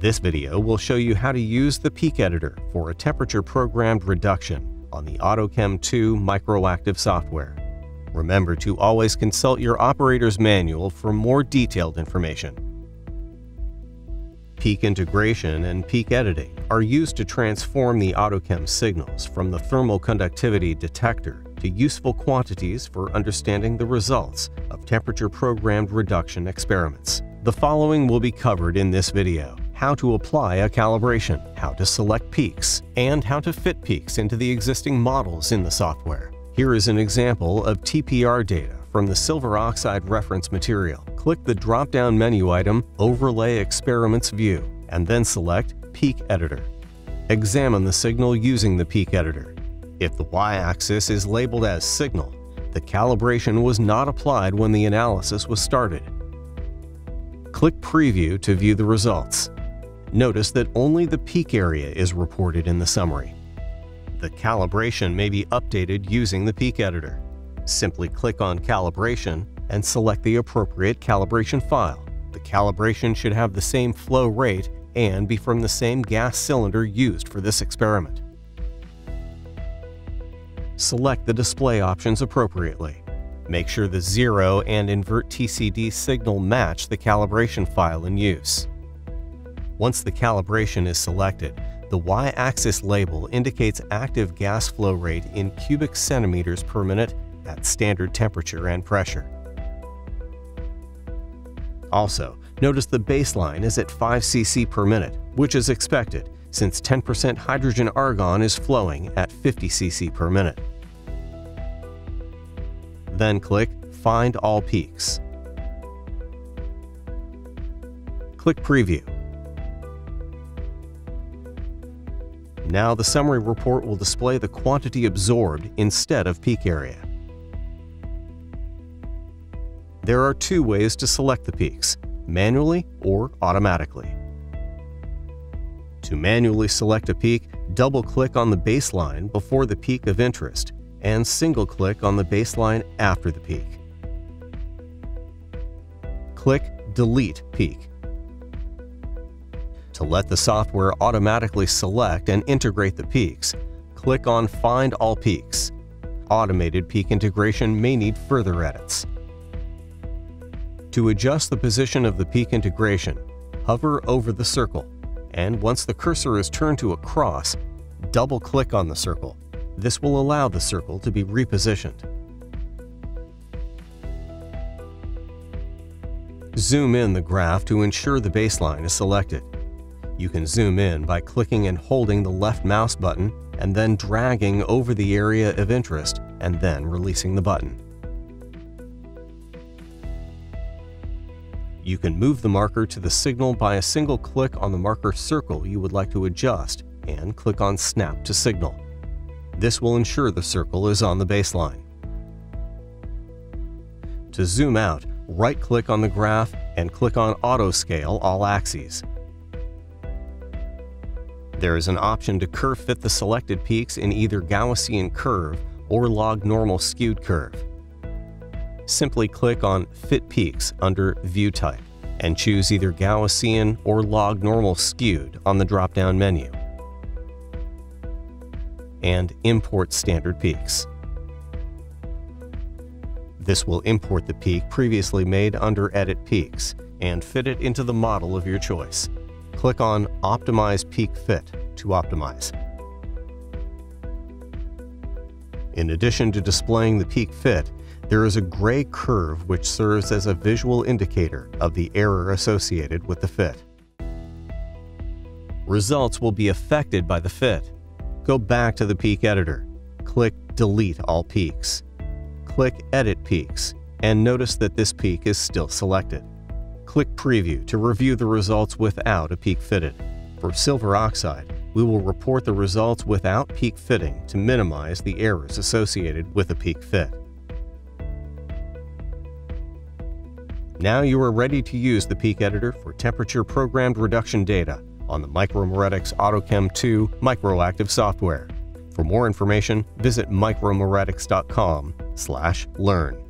This video will show you how to use the peak editor for a temperature-programmed reduction on the AutoChem II Microactive software. Remember to always consult your operator's manual for more detailed information. Peak integration and peak editing are used to transform the AutoChem signals from the thermal conductivity detector to useful quantities for understanding the results of temperature-programmed reduction experiments. The following will be covered in this video: how to apply a calibration, how to select peaks, and how to fit peaks into the existing models in the software. Here is an example of TPR data from the silver oxide reference material. Click the drop-down menu item Overlay Experiments View and then select Peak Editor. Examine the signal using the peak editor. If the y-axis is labeled as signal, the calibration was not applied when the analysis was started. Click Preview to view the results. Notice that only the peak area is reported in the summary. The calibration may be updated using the peak editor. Simply click on Calibration and select the appropriate calibration file. The calibration should have the same flow rate and be from the same gas cylinder used for this experiment. Select the display options appropriately. Make sure the zero and invert TCD signal match the calibration file in use. Once the calibration is selected, the y-axis label indicates active gas flow rate in cubic centimeters per minute at standard temperature and pressure. Also, notice the baseline is at 5 cc per minute, which is expected since 10% hydrogen argon is flowing at 50 cc per minute. Then click Find All Peaks. Click Preview. Now the summary report will display the quantity absorbed instead of peak area. There are two ways to select the peaks: manually or automatically. To manually select a peak, double-click on the baseline before the peak of interest and single-click on the baseline after the peak. Click Delete Peak. To let the software automatically select and integrate the peaks, click on Find All Peaks. Automated peak integration may need further edits. To adjust the position of the peak integration, hover over the circle, and once the cursor is turned to a cross, double-click on the circle. This will allow the circle to be repositioned. Zoom in the graph to ensure the baseline is selected. You can zoom in by clicking and holding the left mouse button and then dragging over the area of interest and then releasing the button. You can move the marker to the signal by a single click on the marker circle you would like to adjust and click on Snap to Signal. This will ensure the circle is on the baseline. To zoom out, right-click on the graph and click on Auto Scale All Axes. There is an option to curve fit the selected peaks in either Gaussian curve or log normal skewed curve. Simply click on Fit Peaks under View Type and choose either Gaussian or log normal skewed on the drop-down menu and Import Standard Peaks. This will import the peak previously made under Edit Peaks and fit it into the model of your choice. Click on Optimize Peak Fit to optimize. In addition to displaying the peak fit, there is a gray curve which serves as a visual indicator of the error associated with the fit. Results will be affected by the fit. Go back to the peak editor, click Delete All Peaks, click Edit Peaks, and notice that this peak is still selected. Click Preview to review the results without a peak fitted. For silver oxide, we will report the results without peak fitting to minimize the errors associated with a peak fit. Now you are ready to use the peak editor for temperature-programmed reduction data on the Micromeritics AutoChem II Microactive software. For more information, visit micromeritics.com/learn.